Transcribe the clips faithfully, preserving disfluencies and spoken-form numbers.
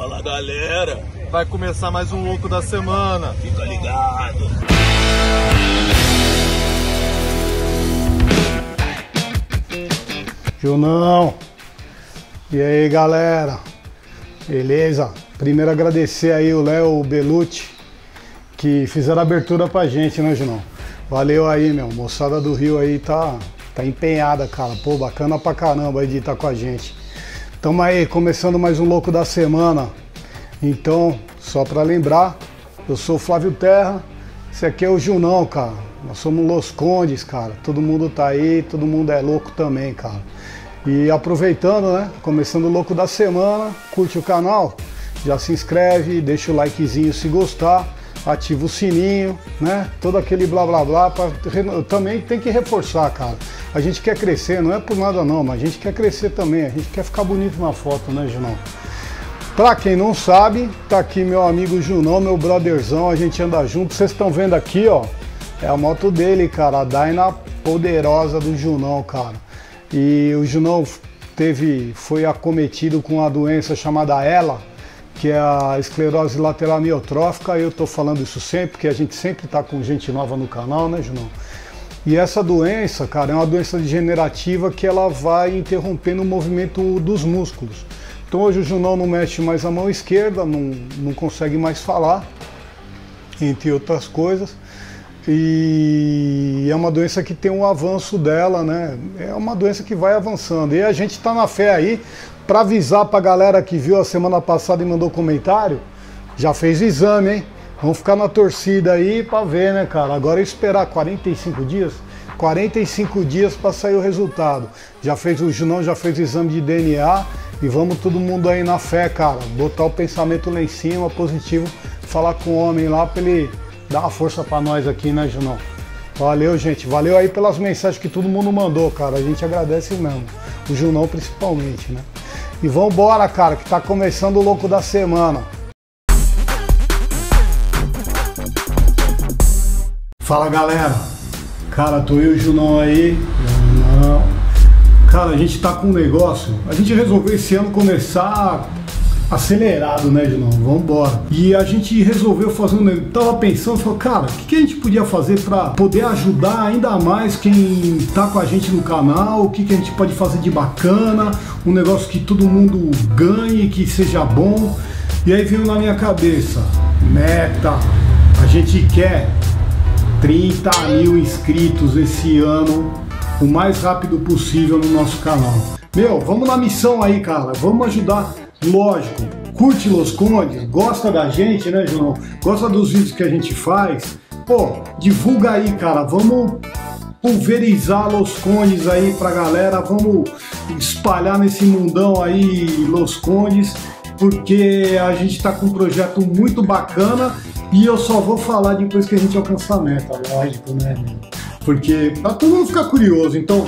Fala galera, vai começar mais um Louco da Semana. Fica ligado. Junão, e aí galera, beleza? Primeiro agradecer aí o Léo Belucci, que fizeram a abertura pra gente, né Junão? Valeu aí, meu, moçada do Rio aí tá, tá empenhada, cara, pô, bacana pra caramba aí de estar com a gente. Tamo aí, começando mais um Louco da Semana. Então, só pra lembrar, eu sou o Flávio Terra, esse aqui é o Junão, cara. Nós somos Los Condes, cara, todo mundo tá aí, todo mundo é louco também, cara. E aproveitando, né, começando o Louco da Semana, curte o canal, já se inscreve, deixa o likezinho se gostar, ativa o sininho, né? Todo aquele blá blá blá. Pra... Também tem que reforçar, cara. A gente quer crescer, não é por nada não, mas a gente quer crescer também. A gente quer ficar bonito na foto, né, Junão? Pra quem não sabe, tá aqui meu amigo Junão, meu brotherzão. A gente anda junto. Vocês estão vendo aqui, ó. É a moto dele, cara. A Dyna poderosa do Junão, cara. E o Junão teve, foi acometido com uma doença chamada E L A, que é a esclerose lateral amiotrófica. Eu tô falando isso sempre, porque a gente sempre tá com gente nova no canal, né, Junão? E essa doença, cara, é uma doença degenerativa que ela vai interrompendo o movimento dos músculos. Então hoje o Junão não mexe mais a mão esquerda, não, não consegue mais falar, entre outras coisas. E é uma doença que tem um avanço dela, né? É uma doença que vai avançando. E a gente tá na fé aí. Para avisar para a galera que viu a semana passada e mandou comentário, já fez o exame, hein? Vamos ficar na torcida aí para ver, né, cara? Agora é esperar quarenta e cinco dias, quarenta e cinco dias para sair o resultado. Já fez o Junão, já fez o exame de D N A e vamos todo mundo aí na fé, cara. Botar o pensamento lá em cima, positivo, falar com o homem lá para ele dar uma força para nós aqui, né, Junão? Valeu, gente. Valeu aí pelas mensagens que todo mundo mandou, cara. A gente agradece mesmo. O Junão principalmente, né? E vambora, cara, que tá começando o Louco da Semana. Fala, galera. Cara, tô eu e o Junão aí. Não. Cara, a gente tá com um negócio. A gente resolveu esse ano começar acelerado, né, Junão? Vambora. E a gente resolveu fazer um negócio. Tava pensando, falou, cara, o que, que a gente podia fazer pra poder ajudar ainda mais quem tá com a gente no canal? O que, que a gente pode fazer de bacana? Um negócio que todo mundo ganhe, que seja bom. E aí veio na minha cabeça, meta, a gente quer trinta mil inscritos esse ano, o mais rápido possível no nosso canal. Meu, vamos na missão aí, cara, vamos ajudar. Lógico, curte Los Condes, gosta da gente, né, Junão? Gosta dos vídeos que a gente faz? Pô, divulga aí, cara, vamos pulverizar Los Condes aí pra galera, vamos espalhar nesse mundão aí Los Condes, porque a gente tá com um projeto muito bacana e eu só vou falar depois que a gente alcançar a meta, lógico, né, porque pra todo mundo ficar curioso, então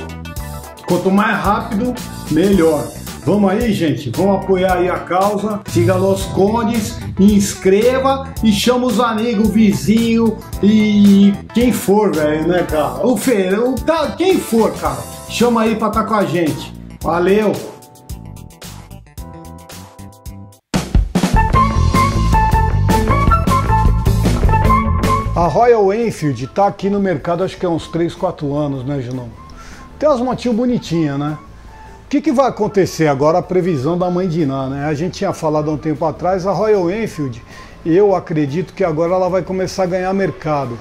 quanto mais rápido, melhor. Vamos aí, gente, vamos apoiar aí a causa, siga Los Condes, inscreva e chama os amigos, vizinho e quem for, velho, né, cara? O feirão, tá, quem for, cara, chama aí pra estar com a gente. Valeu! A Royal Enfield tá aqui no mercado, acho que é uns três, quatro anos, né, Junão? Tem umas motinhas bonitinhas, né? O que, que vai acontecer agora? A previsão da mãe Dyna, né? A gente tinha falado há um tempo atrás, a Royal Enfield, eu acredito que agora ela vai começar a ganhar mercado.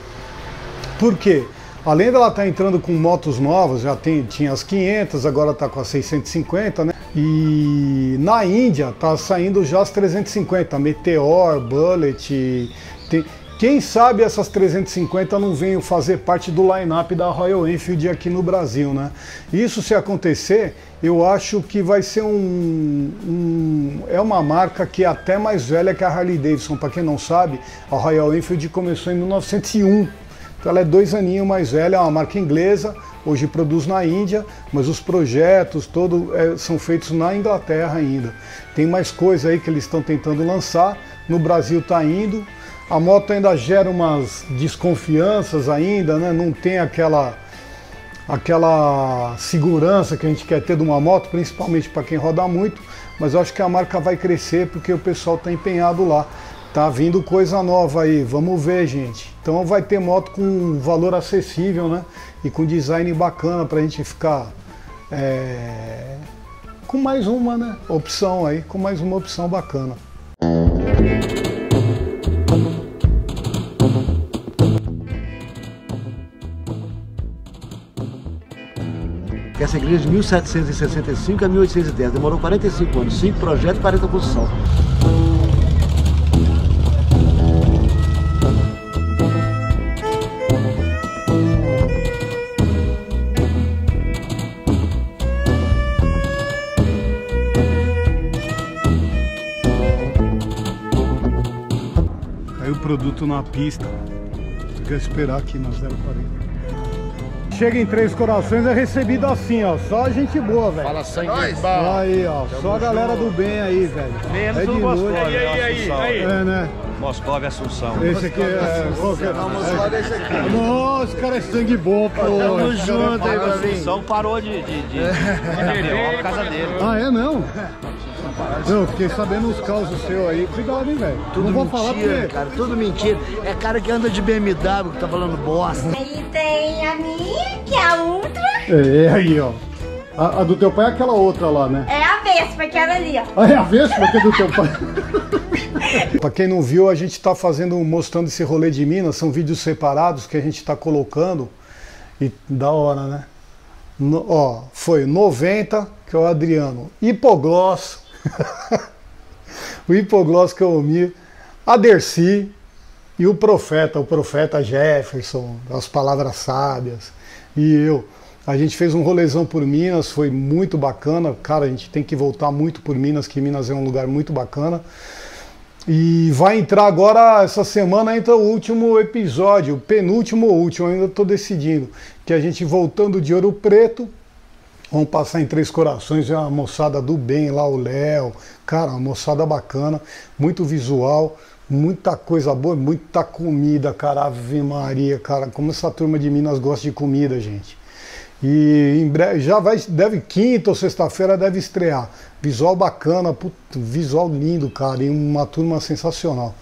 Por quê? Além dela estar entrando com motos novas, já tem, tinha as quinhentas, agora está com as seiscentos e cinquenta, né? E na Índia está saindo já as trezentos e cinquenta, Meteor, Bullet. Tem... Quem sabe essas trezentos e cinquenta não venham fazer parte do line-up da Royal Enfield aqui no Brasil, né? Isso se acontecer, eu acho que vai ser um, um... É uma marca que é até mais velha que a Harley Davidson. Para quem não sabe, a Royal Enfield começou em mil novecentos e um. Então ela é dois aninhos mais velha, é uma marca inglesa. Hoje produz na Índia, mas os projetos todos é, são feitos na Inglaterra ainda. Tem mais coisa aí que eles estão tentando lançar. No Brasil tá indo. A moto ainda gera umas desconfianças ainda, né? Não tem aquela aquela segurança que a gente quer ter de uma moto, principalmente para quem roda muito, mas eu acho que a marca vai crescer porque o pessoal está empenhado lá. Tá vindo coisa nova aí, vamos ver, gente. Então vai ter moto com valor acessível, né? E com design bacana pra gente ficar é... com mais uma, né? Opção aí, com mais uma opção bacana. Essa igreja de mil setecentos e sessenta e cinco a mil oitocentos e dez, demorou quarenta e cinco anos, cinco projetos e quarenta construção. Produto na pista, quer esperar aqui na zero quarenta. Chega em Três Corações, é recebido assim, ó, só gente boa, velho. Fala sangue de bala. Aí, ó, Tamo só a galera do bem aí, velho. Menos é o Moscov e aí, aí, aí. É, né? Moscov e Assunção. Esse aqui é... Qualquer... é. Nossa, cara, é sangue bom, pô. Tamo junto aí, velho. Assunção parou de... de, de... é. Por causa dele. Ah, é não? Não, fiquei sabendo os causos seus aí. Cuidado, hein, velho. Tudo não vou mentira, falar porque... cara. Tudo mentira. É cara que anda de B M W que tá falando bosta. Aí tem a minha, que é a Ultra. É, aí, ó. A, a do teu pai é aquela outra lá, né? É a Vespa, que era ali, ó. Ah, é a Vespa que é do teu pai. Pra quem não viu, a gente tá fazendo, mostrando esse rolê de Minas. São vídeos separados que a gente tá colocando. E da hora, né? No, ó, foi noventa, que é o Adriano. Hipogloss. O Hipogloss que eu omi, a Dercy e o profeta, o profeta Jefferson, as palavras sábias, e eu. A gente fez um rolezão por Minas, foi muito bacana. Cara, a gente tem que voltar muito por Minas, que Minas é um lugar muito bacana. E vai entrar agora, essa semana, entra o último episódio, o penúltimo ou último, ainda estou decidindo, que a gente voltando de Ouro Preto. Vamos passar em Três Corações, é uma moçada do bem lá, o Léo. Cara, uma moçada bacana, muito visual, muita coisa boa, muita comida, cara. Ave Maria, cara, como essa turma de Minas gosta de comida, gente. E em breve, já vai, deve, quinta ou sexta-feira deve estrear. Visual bacana, puto, visual lindo, cara, e uma turma sensacional.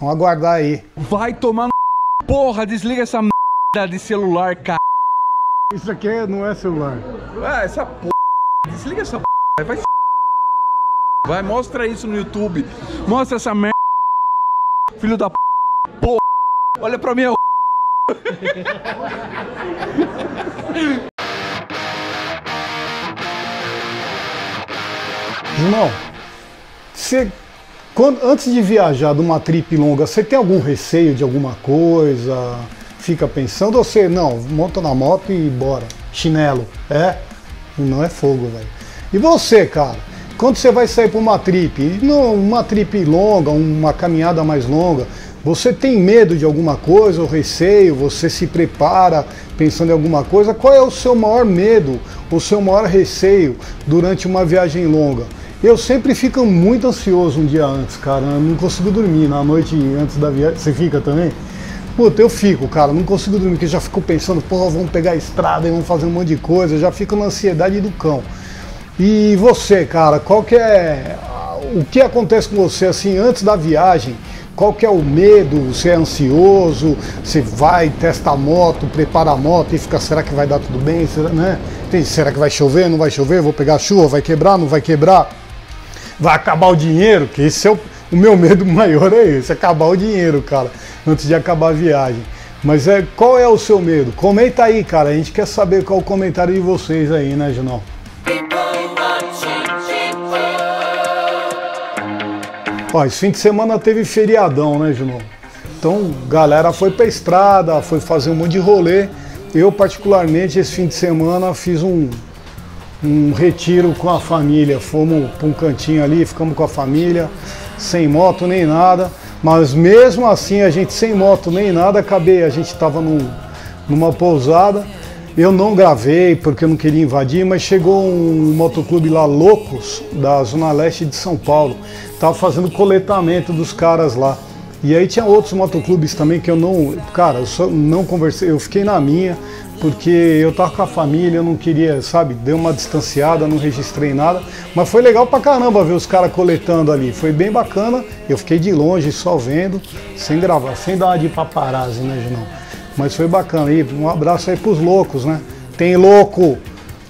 Vamos aguardar aí. Vai tomar no... Porra, desliga essa merda de celular, cara. Isso aqui não é celular. Ah, essa porra. Desliga essa porra. Vai, vai, mostra isso no YouTube. Mostra essa merda. Filho da porra. Olha pra mim. Eu... Junão, você... Quando, antes de viajar de uma trip longa, você tem algum receio de alguma coisa? Fica pensando ou você, não, monta na moto e bora, chinelo, é? Não é fogo, velho. E você, cara, quando você vai sair para uma trip, não, uma trip longa, uma caminhada mais longa, você tem medo de alguma coisa ou receio, você se prepara pensando em alguma coisa? Qual é o seu maior medo, o seu maior receio durante uma viagem longa? Eu sempre fico muito ansioso um dia antes, cara, eu não consigo dormir na noite antes da viagem. Você fica também? Puta, eu fico, cara, não consigo dormir, porque já fico pensando, porra, vamos pegar a estrada e vamos fazer um monte de coisa, eu já fico na ansiedade do cão. E você, cara, qual que é, o que acontece com você, assim, antes da viagem, qual que é o medo, você é ansioso, você vai, testa a moto, prepara a moto e fica, será que vai dar tudo bem, será, né? Tem, será que vai chover, não vai chover, vou pegar a chuva, vai quebrar, não vai quebrar, vai acabar o dinheiro, que esse é o... O meu medo maior é esse, acabar o dinheiro, cara, antes de acabar a viagem. Mas é, qual é o seu medo? Comenta aí, cara, a gente quer saber qual é o comentário de vocês aí, né, Junão? Ó, esse fim de semana teve feriadão, né, Junão? Então, galera foi pra estrada, foi fazer um monte de rolê. Eu, particularmente, esse fim de semana fiz um... um retiro com a família, fomos para um cantinho ali, ficamos com a família, sem moto nem nada, mas mesmo assim a gente sem moto nem nada, acabei, a gente estava num, numa pousada, eu não gravei porque eu não queria invadir, mas chegou um motoclube lá, Loucos, da Zona Leste de São Paulo, estava fazendo coletamento dos caras lá, E aí tinha outros motoclubes também que eu não... Cara, eu só não conversei, eu fiquei na minha, porque eu tava com a família, eu não queria, sabe, deu uma distanciada, não registrei nada. Mas foi legal pra caramba ver os caras coletando ali, foi bem bacana. Eu fiquei de longe, só vendo, sem gravar, sem dar uma de paparazzi, né, Junão? Mas foi bacana. E um abraço aí pros loucos, né? Tem louco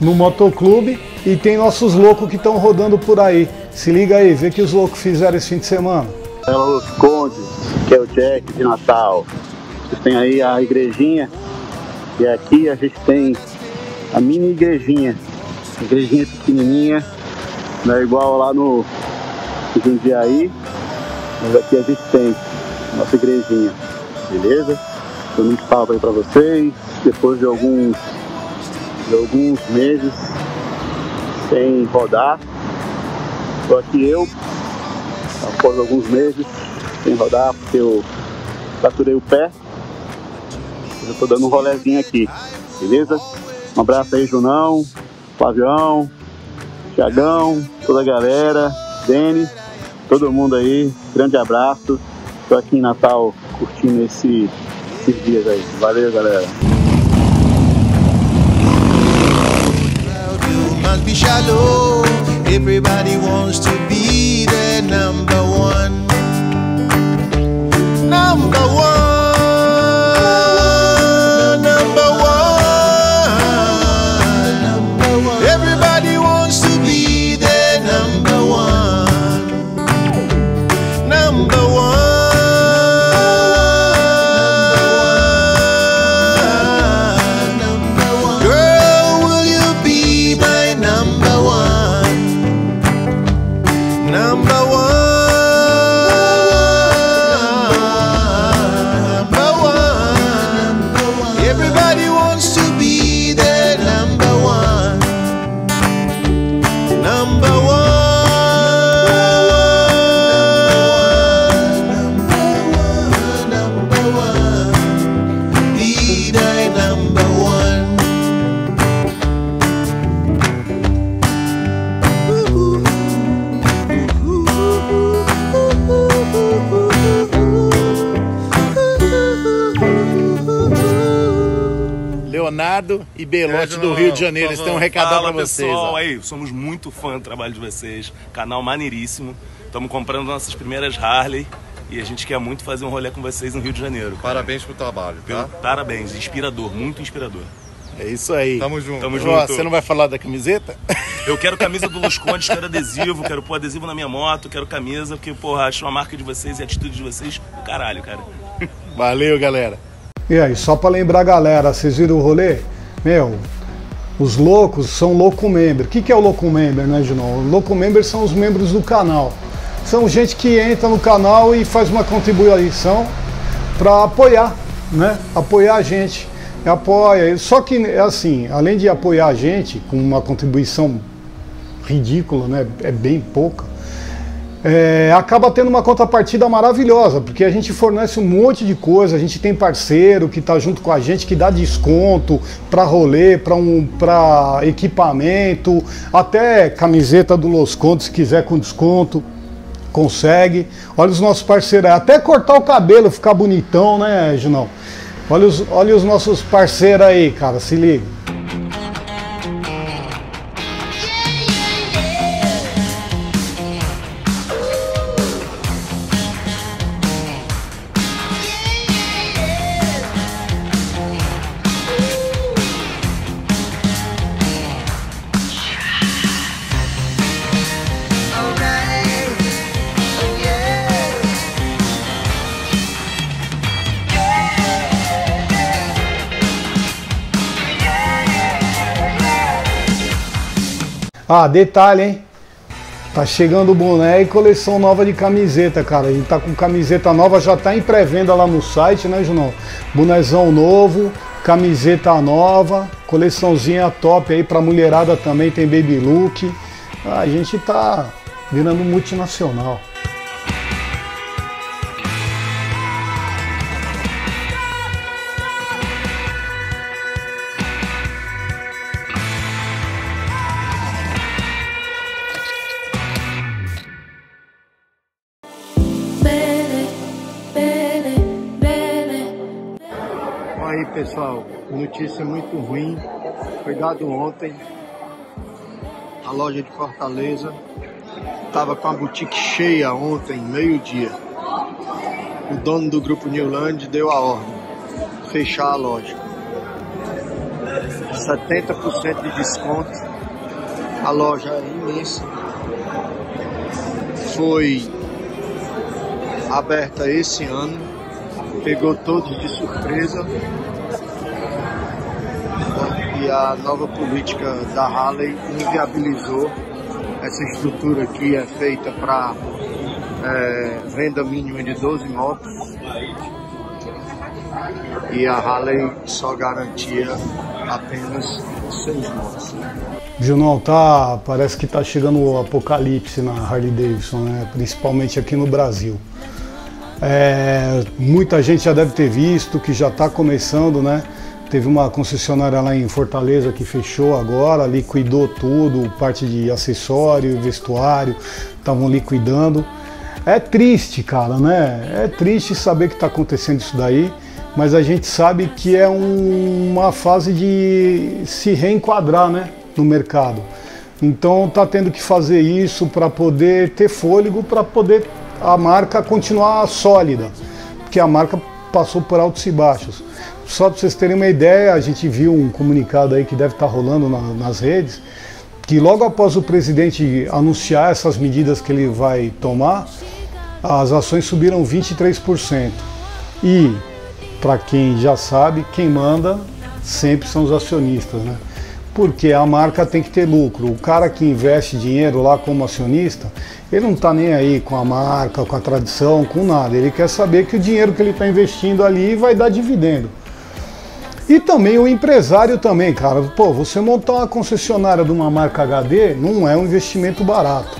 no motoclube e tem nossos loucos que estão rodando por aí. Se liga aí, vê o que os loucos fizeram esse fim de semana. É o Los Condes, que é o Jack de Natal. Vocês têm aí a igrejinha, e aqui a gente tem a mini igrejinha. A igrejinha pequenininha, não é igual lá no Jundiaí, mas aqui a gente tem a nossa igrejinha, beleza? Dou muito papo aí pra vocês, depois de alguns, de alguns meses sem rodar, tô aqui eu. Após alguns meses sem rodar, porque eu fraturei o pé, eu tô dando um rolezinho aqui, beleza? Um abraço aí, Junão, Flavião, Thiagão, toda a galera, Denis, todo mundo aí, grande abraço. Tô aqui em Natal curtindo esse, esses dias aí. Valeu, galera. Everybody wants to be the number one, number one, number one. Everybody wants to be the number one, number one. Girl, will you be my number one? Number one, number one. Everybody wants to be the number one, number one, number one. Be thy number one. E Belote é, do Rio de Janeiro, eles têm um recadão para vocês. Pessoal, aí, somos muito fã do trabalho de vocês, canal maneiríssimo. Estamos comprando nossas primeiras Harley e a gente quer muito fazer um rolê com vocês no Rio de Janeiro. Cara. Parabéns pro trabalho, tá? Parabéns, inspirador, muito inspirador. É isso aí. Tamo junto. Tamo junto. Você não vai falar da camiseta? Eu quero camisa do Los Condes, quero adesivo, quero pôr adesivo na minha moto, quero camisa, porque, porra, acho a marca de vocês e a atitude de vocês do caralho, cara. Valeu, galera. E aí, só pra lembrar a galera, vocês viram o rolê? Meu, os loucos são louco-member. O que, que é o louco-member, né, Junão? O louco-member são os membros do canal. São gente que entra no canal e faz uma contribuição pra apoiar, né? Apoiar a gente. Apoia. Só que, assim, além de apoiar a gente com uma contribuição ridícula, né? É bem pouca. É, acaba tendo uma contrapartida maravilhosa, porque a gente fornece um monte de coisa, a gente tem parceiro que está junto com a gente, que dá desconto para rolê, para um, para equipamento, até camiseta do Los Condes, se quiser com desconto, consegue. Olha os nossos parceiros, até cortar o cabelo, ficar bonitão, né, Junão? Olha os, olha os nossos parceiros aí, cara, se liga. Ah, detalhe, hein? Tá chegando o boné e coleção nova de camiseta, cara. A gente tá com camiseta nova, já tá em pré-venda lá no site, né, Junão? Bonezão novo, camiseta nova, coleçãozinha top aí pra mulherada também, tem baby look. A gente tá virando multinacional. Baby, baby. pessoal, notícia muito ruim, foi dado ontem. A loja de Fortaleza estava com a boutique cheia ontem, meio-dia. O dono do grupo Newland deu a ordem, fechar a loja. setenta por cento de desconto, a loja é imensa. Foi aberta esse ano, pegou todos de surpresa. E a nova política da Harley inviabilizou essa estrutura que é feita para é, venda mínima de doze motos. E a Harley só garantia apenas seis motos. Junão, tá, parece que tá chegando o apocalipse na Harley Davidson, né? Principalmente aqui no Brasil. É, muita gente já deve ter visto que já está começando, né? Teve uma concessionária lá em Fortaleza que fechou agora, liquidou tudo, parte de acessório, vestuário, estavam liquidando. É triste, cara, né? É triste saber que está acontecendo isso daí, mas a gente sabe que é um, uma fase de se reenquadrar, né, no mercado. Então tá tendo que fazer isso para poder ter fôlego, para poder a marca continuar sólida, porque a marca passou por altos e baixos. Só para vocês terem uma ideia, a gente viu um comunicado aí que deve estar rolando na, nas redes, que logo após o presidente anunciar essas medidas que ele vai tomar, as ações subiram vinte e três por cento. E, para quem já sabe, quem manda sempre são os acionistas, né? Porque a marca tem que ter lucro. O cara que investe dinheiro lá como acionista, ele não está nem aí com a marca, com a tradição, com nada. Ele quer saber que o dinheiro que ele está investindo ali vai dar dividendo. E também o empresário também, cara. Pô, você montar uma concessionária de uma marca H D não é um investimento barato.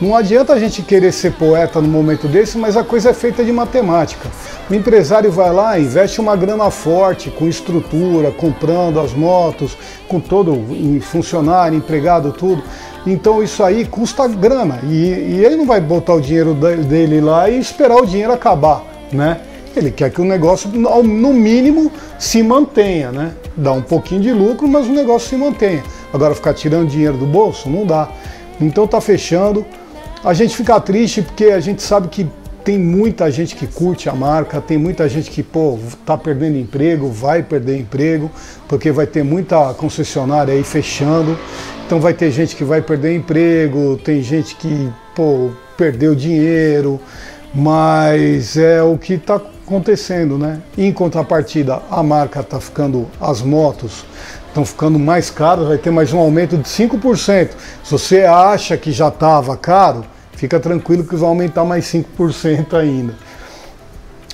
Não adianta a gente querer ser poeta no momento desse, mas a coisa é feita de matemática. O empresário vai lá, investe uma grana forte, com estrutura, comprando as motos, com todo funcionário, empregado, tudo. Então isso aí custa grana. E, e ele não vai botar o dinheiro dele lá e esperar o dinheiro acabar, né? Ele quer que o negócio, no mínimo, se mantenha, né? Dá um pouquinho de lucro, mas o negócio se mantenha. Agora, ficar tirando dinheiro do bolso, não dá. Então tá fechando. A gente fica triste porque a gente sabe que tem muita gente que curte a marca, tem muita gente que, pô, tá perdendo emprego, vai perder emprego, porque vai ter muita concessionária aí fechando. Então vai ter gente que vai perder emprego, tem gente que, pô, perdeu dinheiro, mas é o que tá acontecendo, né? Em contrapartida, a marca tá ficando, as motos estão ficando mais caras, vai ter mais um aumento de cinco por cento. Se você acha que já estava caro, fica tranquilo que vai aumentar mais cinco por cento ainda.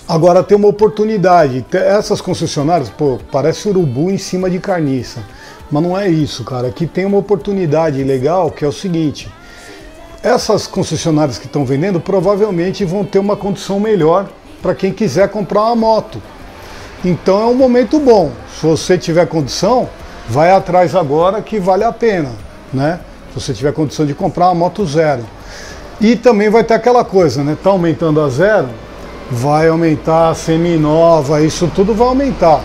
Agora tem uma oportunidade, essas concessionárias, pô, parece urubu em cima de carniça, mas não é isso, cara. Aqui tem uma oportunidade legal que é o seguinte: essas concessionárias que estão vendendo provavelmente vão ter uma condição melhor para quem quiser comprar uma moto. Então é um momento bom. Se você tiver condição, vai atrás agora que vale a pena, né? Se você tiver condição de comprar uma moto zero. E também vai ter aquela coisa, né? Tá aumentando a zero, vai aumentar a semi-nova, isso tudo vai aumentar.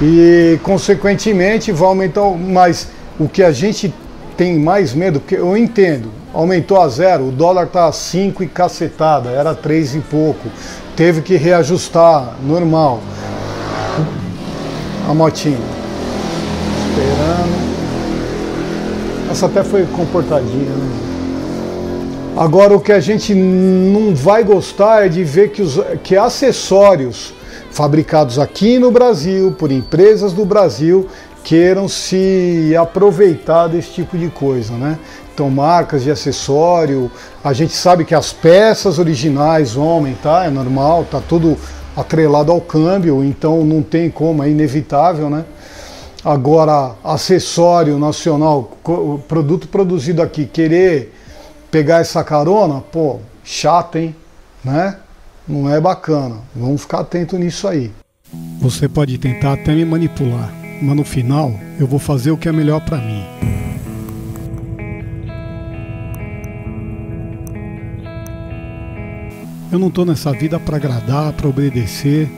E consequentemente vai aumentar, mas o que a gente tem mais medo, porque eu entendo, aumentou a zero, o dólar tá a cinco e cacetada, era três e pouco, teve que reajustar, normal. A motinha. Esperando. Essa até foi comportadinha, né? Agora o que a gente não vai gostar é de ver que, os, que acessórios fabricados aqui no Brasil, por empresas do Brasil, queiram se aproveitar desse tipo de coisa, né? Então marcas de acessório, a gente sabe que as peças originais vão aumentar, é normal, tá tudo atrelado ao câmbio, então não tem como, é inevitável, né? Agora, acessório nacional, produto produzido aqui, querer pegar essa carona, pô, chato, hein? Né? Não é bacana, vamos ficar atento nisso aí. Você pode tentar até me manipular, mas no final eu vou fazer o que é melhor para mim. Eu não tô nessa vida para agradar, para obedecer.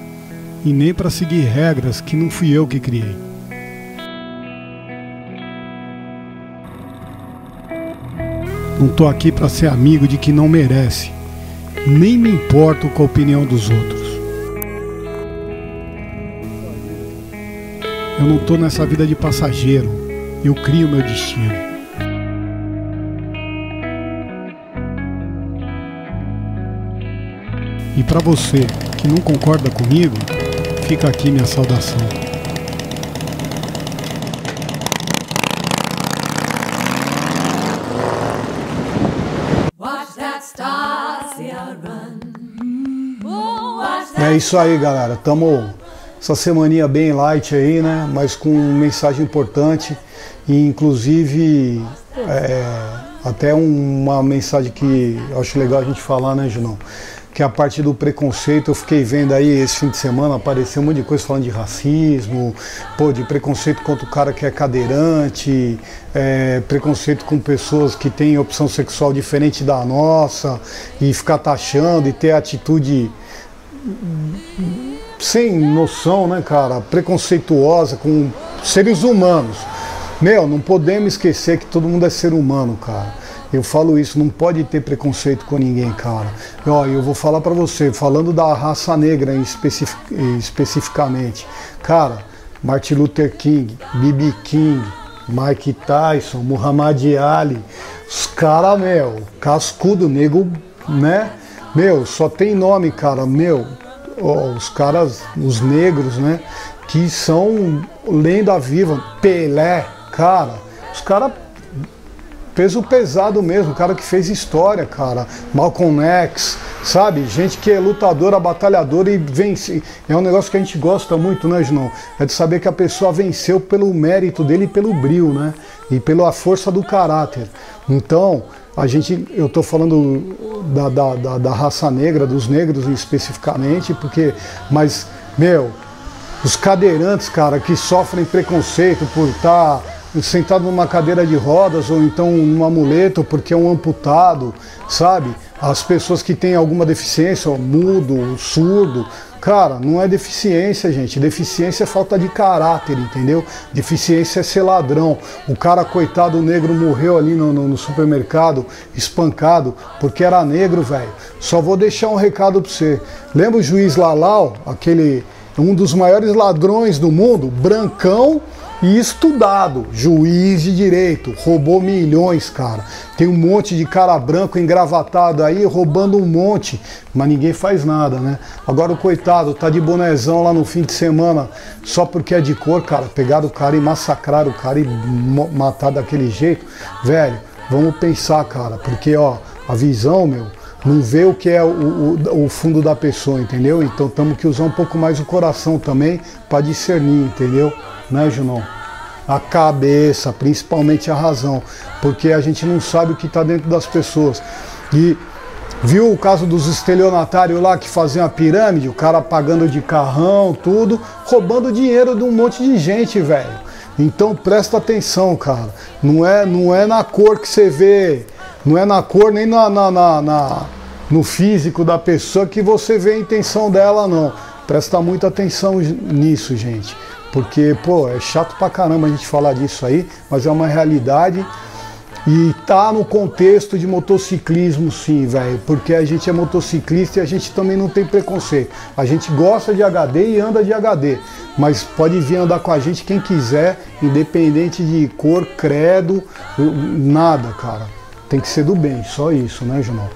e nem para seguir regras que não fui eu que criei. Não tô aqui para ser amigo de quem não merece, nem me importo com a opinião dos outros. Eu não tô nessa vida de passageiro, eu crio meu destino. E para você que não concorda comigo, fica aqui minha saudação. É isso aí, galera. Estamos essa semaninha bem light aí, né? Mas com mensagem importante e inclusive é, até uma mensagem que eu acho legal a gente falar, né, Junão? Que a parte do preconceito, eu fiquei vendo aí esse fim de semana, apareceu um monte de coisa falando de racismo, pô, de preconceito contra o cara que é cadeirante, é, preconceito com pessoas que têm opção sexual diferente da nossa, e ficar taxando e ter atitude sem noção, né, cara, preconceituosa com seres humanos. Meu, não podemos esquecer que todo mundo é ser humano, cara. Eu falo isso, não pode ter preconceito com ninguém, cara. Ó, eu vou falar pra você, falando da raça negra especific, especificamente. Cara, Martin Luther King, B B. King, Mike Tyson, Muhammad Ali, os caras, meu, cascudo, nego, né? Meu, só tem nome, cara, meu, ó, os caras, os negros, né? Que são lenda viva, Pelé, cara, os caras... Peso pesado mesmo, o cara que fez história, cara. Malcolm X, sabe? Gente que é lutadora, batalhadora e vence. É um negócio que a gente gosta muito, né, Junão? É de saber que a pessoa venceu pelo mérito dele e pelo brio, né? E pela força do caráter. Então, a gente, eu tô falando da, da, da, da raça negra, dos negros especificamente, porque... Mas, meu, os cadeirantes, cara, que sofrem preconceito por estar... Tá sentado numa cadeira de rodas ou então numa muleta porque é um amputado, sabe? As pessoas que têm alguma deficiência, ó, mudo, surdo, cara, não é deficiência, gente. Deficiência é falta de caráter, entendeu? Deficiência é ser ladrão. O cara, coitado, negro, morreu ali no, no, no supermercado, espancado, porque era negro, velho. Só vou deixar um recado pra você. Lembra o juiz Lalau, aquele, um dos maiores ladrões do mundo, brancão, e estudado, juiz de direito, roubou milhões, cara. Tem um monte de cara branco engravatado aí, roubando um monte, mas ninguém faz nada, né? Agora o coitado tá de bonezão lá no fim de semana, só porque é de cor, cara. Pegaram o cara e massacraram o cara e matar daquele jeito. Velho, vamos pensar, cara, porque, ó, a visão, meu, não vê o que é o, o, o fundo da pessoa, entendeu? Então temos que usar um pouco mais o coração também para discernir, entendeu? Né, Junão? A cabeça, principalmente a razão, porque a gente não sabe o que está dentro das pessoas. E viu o caso dos estelionatários lá que faziam a pirâmide, o cara pagando de carrão, tudo, roubando dinheiro de um monte de gente, velho. Então presta atenção, cara. Não é, não é na cor que você vê, não é na cor nem na, na, na, na, no físico da pessoa que você vê a intenção dela, não. Presta muita atenção nisso, gente. Porque, pô, é chato pra caramba a gente falar disso aí, mas é uma realidade e tá no contexto de motociclismo, sim, velho, porque a gente é motociclista e a gente também não tem preconceito. A gente gosta de agá dê e anda de agá dê, mas pode vir andar com a gente quem quiser, independente de cor, credo, nada, cara. Tem que ser do bem, só isso, né, Junão?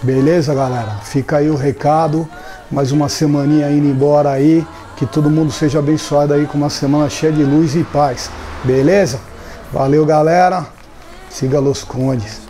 Beleza, galera? Fica aí o recado, mais uma semaninha indo embora aí. Que todo mundo seja abençoado aí com uma semana cheia de luz e paz. Beleza? Valeu, galera. Siga Los Condes.